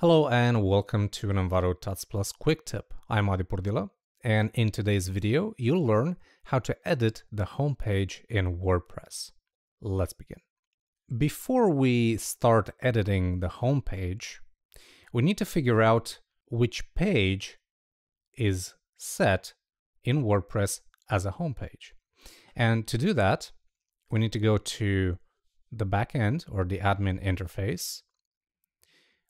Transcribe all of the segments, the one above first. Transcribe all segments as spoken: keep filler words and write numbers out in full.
Hello and welcome to Envato Tats Plus Quick Tip. I'm Adi Purdila, and in today's video you'll learn how to edit the homepage in WordPress. Let's begin. Before we start editing the homepage, we need to figure out which page is set in WordPress as a homepage. And to do that, we need to go to the backend or the admin interface.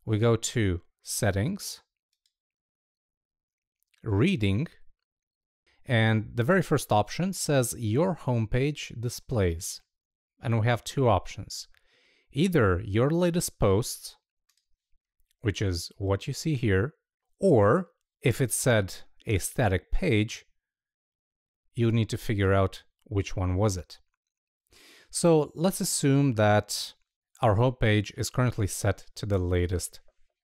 We go to Settings, Reading, and the very first option says Your Homepage Displays. And we have two options. Either your latest posts, which is what you see here, or if it's said a static page, you need to figure out which one was it. So let's assume that our homepage is currently set to the latest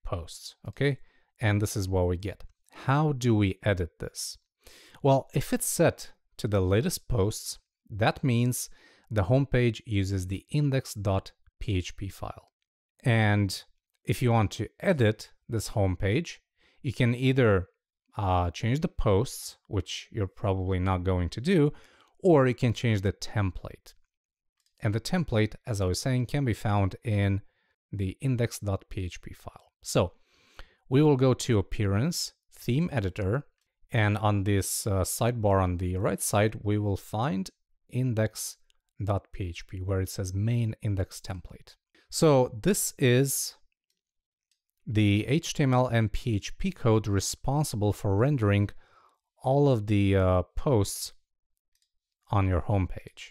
posts, okay? And this is what we get. How do we edit this? Well, if it's set to the latest posts, that means the homepage uses the index dot P H P file. And if you want to edit this homepage, you can either uh, change the posts, which you're probably not going to do, or you can change the template. And the template, as I was saying, can be found in the index dot P H P file. So we will go to Appearance, Theme Editor, and on this uh, sidebar on the right side, we will find index dot P H P, where it says Main Index Template. So this is the H T M L and P H P code responsible for rendering all of the uh, posts on your homepage.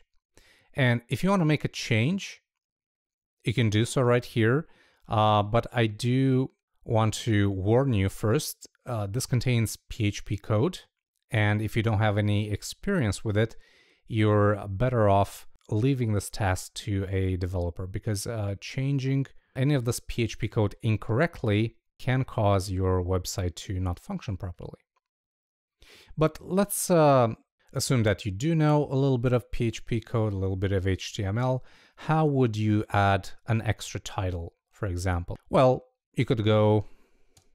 And if you want to make a change, you can do so right here. Uh, but I do want to warn you first, uh, this contains P H P code. And if you don't have any experience with it, you're better off leaving this task to a developer, because uh, changing any of this P H P code incorrectly can cause your website to not function properly. But let's uh, assume that you do know a little bit of P H P code, a little bit of H T M L. How would you add an extra title, for example? Well, you could go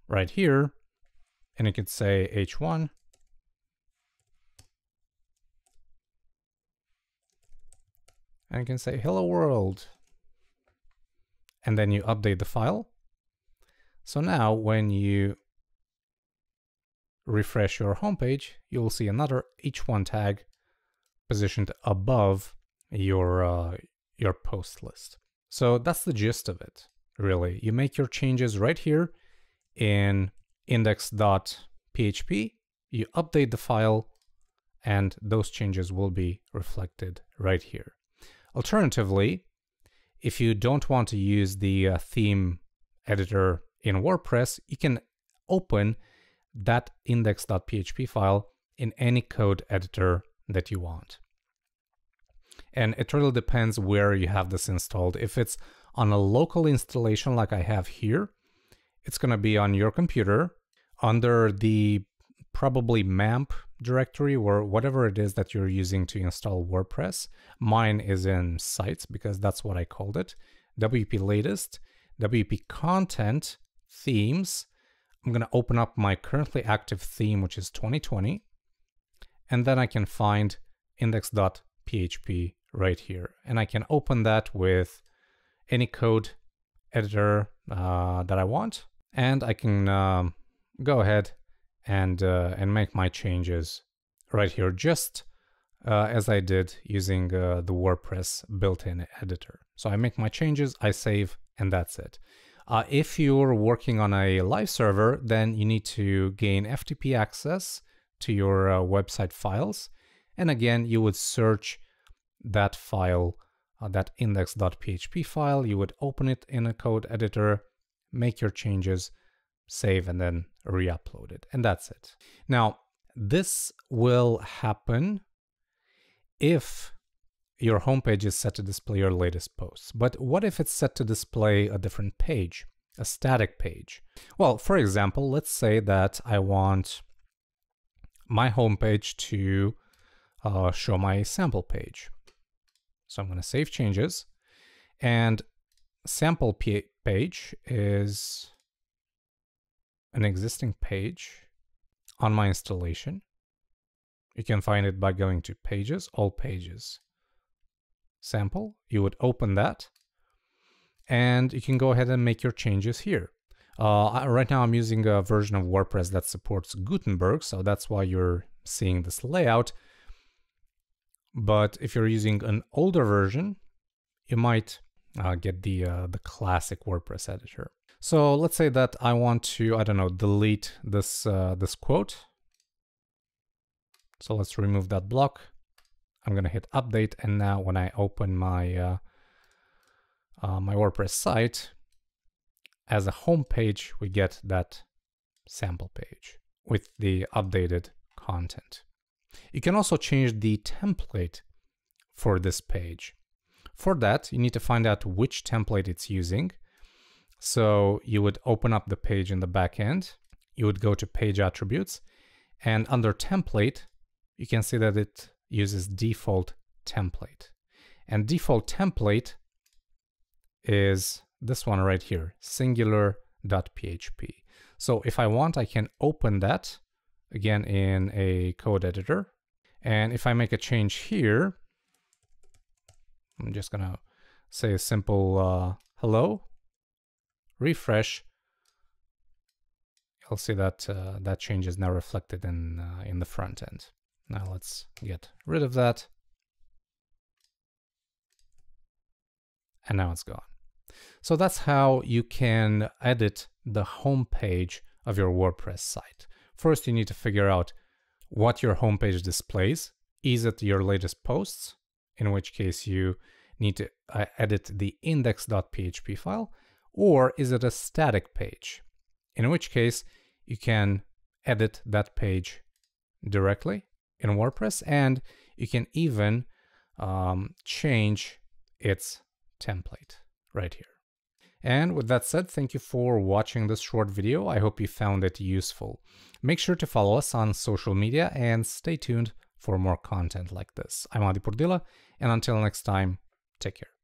right here and you could say H one. And you can say hello world. And then you update the file. So now when you refresh your homepage, you'll see another H one tag positioned above your uh, your post list. So that's the gist of it, really. You make your changes right here in index dot P H P, you update the file, and those changes will be reflected right here. Alternatively, if you don't want to use the uh, theme editor in WordPress, you can open that index dot P H P file in any code editor that you want. And it really depends where you have this installed. If it's on a local installation like I have here, it's going to be on your computer under the probably MAMP directory or whatever it is that you're using to install WordPress. Mine is in sites because that's what I called it. W P latest, W P content, themes. I'm going to open up my currently active theme, which is twenty twenty, and then I can find index dot P H P right here. And I can open that with any code editor uh, that I want, and I can um, go ahead and, uh, and make my changes right here, just uh, as I did using uh, the WordPress built-in editor. So I make my changes, I save, and that's it. Uh, if you're working on a live server, then you need to gain F T P access to your uh, website files. And again, you would search that file, uh, that index dot P H P file. You would open it in a code editor, make your changes, save, and then re-upload it. And that's it. Now, this will happen if your homepage is set to display your latest posts. But what if it's set to display a different page, a static page? Well, for example, let's say that I want my homepage to uh, show my sample page. So I'm going to save changes, and sample page is an existing page on my installation. You can find it by going to Pages, All Pages, Sample. You would open that, and you can go ahead and make your changes here. Uh, right now I'm using a version of WordPress that supports Gutenberg, so that's why you're seeing this layout. But if you're using an older version, you might uh, get the, uh, the classic WordPress editor. So let's say that I want to, I don't know, delete this, uh, this quote. So let's remove that block. I'm going to hit update. And now when I open my, uh, uh, my WordPress site, as a home page, we get that sample page with the updated content. You can also change the template for this page. For that, you need to find out which template it's using. So you would open up the page in the back end. You would go to Page Attributes, and under Template, you can see that it uses Default Template. And Default Template is this one right here, singular dot P H P. So if I want, I can open that again in a code editor. And if I make a change here, I'm just going to say a simple uh, hello, refresh. You'll see that uh, that change is now reflected in, uh, in the front end. Now let's get rid of that. And now it's gone. So that's how you can edit the home page of your WordPress site. First, you need to figure out what your home page displays. Is it your latest posts? In which case you need to uh, edit the index dot P H P file, or is it a static page? In which case you can edit that page directly in WordPress, and you can even um, change its template right here. And with that said, thank you for watching this short video. I hope you found it useful. Make sure to follow us on social media and stay tuned for more content like this. I'm Adi Purdila, and until next time, take care.